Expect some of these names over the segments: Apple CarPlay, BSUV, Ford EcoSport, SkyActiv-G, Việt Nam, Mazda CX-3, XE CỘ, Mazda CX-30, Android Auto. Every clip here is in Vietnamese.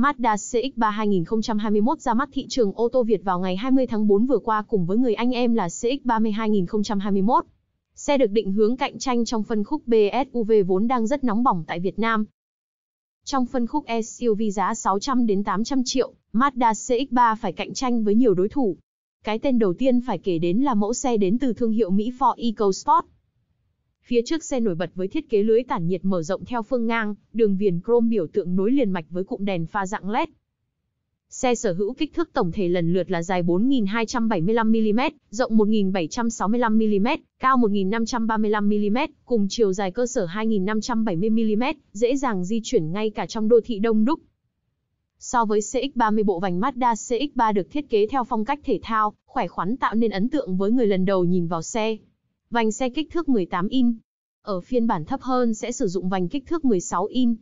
Mazda CX-3 2021 ra mắt thị trường ô tô Việt vào ngày 20 tháng 4 vừa qua cùng với người anh em là CX-30 2021. Xe được định hướng cạnh tranh trong phân khúc BSUV vốn đang rất nóng bỏng tại Việt Nam. Trong phân khúc SUV giá 600 đến 800 triệu, Mazda CX-3 phải cạnh tranh với nhiều đối thủ. Cái tên đầu tiên phải kể đến là mẫu xe đến từ thương hiệu Mỹ Ford EcoSport. Phía trước xe nổi bật với thiết kế lưới tản nhiệt mở rộng theo phương ngang, đường viền chrome biểu tượng nối liền mạch với cụm đèn pha dạng LED. Xe sở hữu kích thước tổng thể lần lượt là dài 4.275mm, rộng 1.765mm, cao 1.535mm, cùng chiều dài cơ sở 2.570mm, dễ dàng di chuyển ngay cả trong đô thị đông đúc. So với CX-30, bộ vành Mazda CX-3 được thiết kế theo phong cách thể thao, khỏe khoắn tạo nên ấn tượng với người lần đầu nhìn vào xe. Vành xe kích thước 18 inch. Ở phiên bản thấp hơn sẽ sử dụng vành kích thước 16 inch.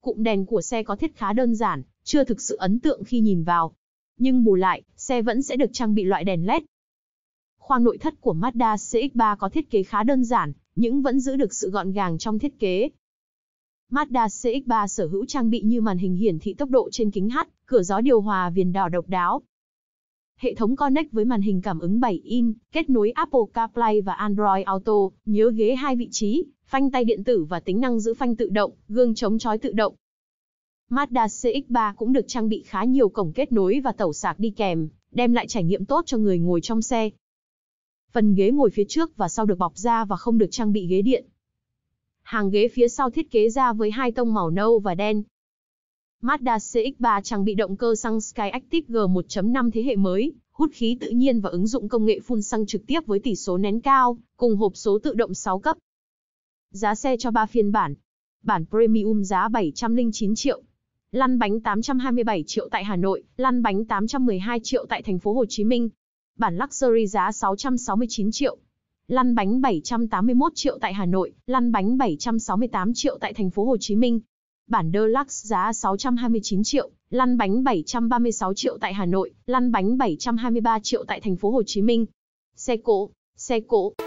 Cụm đèn của xe có thiết khá đơn giản, chưa thực sự ấn tượng khi nhìn vào. Nhưng bù lại, xe vẫn sẽ được trang bị loại đèn LED. Khoang nội thất của Mazda CX-3 có thiết kế khá đơn giản, nhưng vẫn giữ được sự gọn gàng trong thiết kế. Mazda CX-3 sở hữu trang bị như màn hình hiển thị tốc độ trên kính H, cửa gió điều hòa viền đỏ độc đáo. Hệ thống Connect với màn hình cảm ứng 7 inch, kết nối Apple CarPlay và Android Auto, nhớ ghế 2 vị trí, phanh tay điện tử và tính năng giữ phanh tự động, gương chống chói tự động. Mazda CX-3 cũng được trang bị khá nhiều cổng kết nối và tẩu sạc đi kèm, đem lại trải nghiệm tốt cho người ngồi trong xe. Phần ghế ngồi phía trước và sau được bọc da và không được trang bị ghế điện. Hàng ghế phía sau thiết kế ra với hai tông màu nâu và đen. Mazda CX-3 trang bị động cơ xăng SkyActiv-G 1.5 thế hệ mới, hút khí tự nhiên và ứng dụng công nghệ phun xăng trực tiếp với tỷ số nén cao, cùng hộp số tự động 6 cấp. Giá xe cho 3 phiên bản. Bản Premium giá 709 triệu. Lăn bánh 827 triệu tại Hà Nội, lăn bánh 812 triệu tại thành phố Hồ Chí Minh. Bản Luxury giá 669 triệu. Lăn bánh 781 triệu tại Hà Nội, lăn bánh 768 triệu tại thành phố Hồ Chí Minh. Bản Deluxe giá 629 triệu, lăn bánh 736 triệu tại Hà Nội, lăn bánh 723 triệu tại thành phố Hồ Chí Minh. Xe cộ.